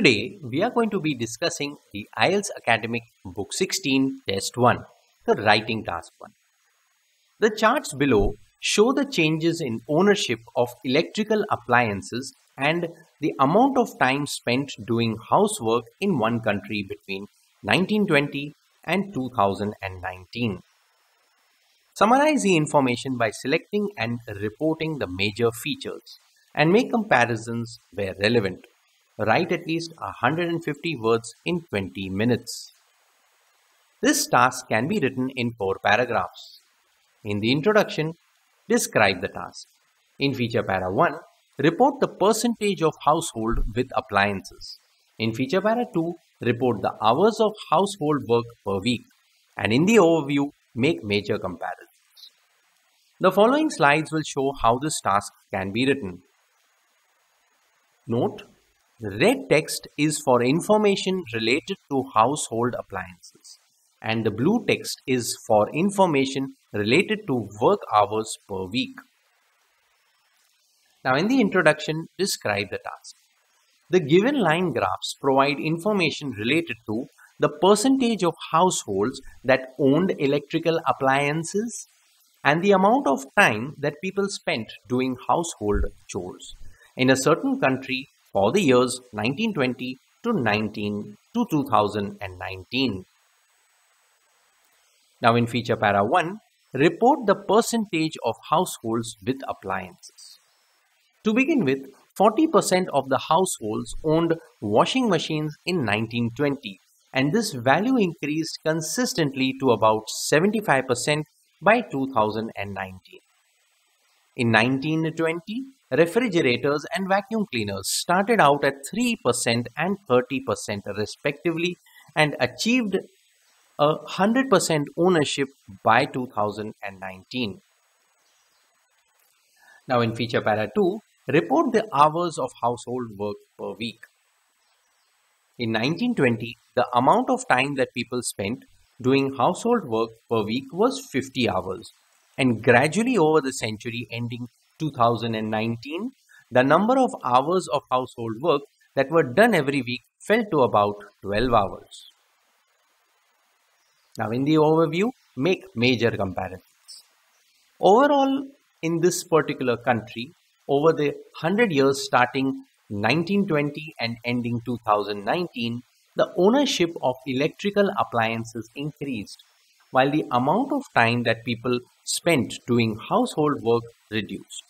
Today, we are going to be discussing the IELTS Academic Book 16, Test 1, the Writing Task 1. The charts below show the changes in ownership of electrical appliances and the amount of time spent doing housework in one country between 1920 and 2019. Summarize the information by selecting and reporting the major features and make comparisons where relevant. Write at least 150 words in 20 minutes. This task can be written in 4 paragraphs. In the introduction, describe the task. In feature para 1, report the percentage of household with appliances. In feature para 2, report the hours of household work per week. And in the overview, make major comparisons. The following slides will show how this task can be written. Note: the red text is for information related to household appliances and the blue text is for information related to work hours per week. Now in the introduction, describe the task. The given line graphs provide information related to the percentage of households that owned electrical appliances and the amount of time that people spent doing household chores in a certain country for the years 1920 to 2019. Now in feature para 1, report the percentage of households with appliances. To begin with, 40% of the households owned washing machines in 1920, and this value increased consistently to about 75% by 2019. In 1920, refrigerators and vacuum cleaners started out at 3% and 30% respectively and achieved 100% ownership by 2019. Now in feature para 2, report the hours of household work per week. In 1920, the amount of time that people spent doing household work per week was 50 hours, and gradually over the century ending 2019, the number of hours of household work that were done every week fell to about 12 hours. Now in the overview, make major comparisons. Overall, in this particular country, over the 100 years starting 1920 and ending 2019, the ownership of electrical appliances increased, while the amount of time that people spent doing household work reduced.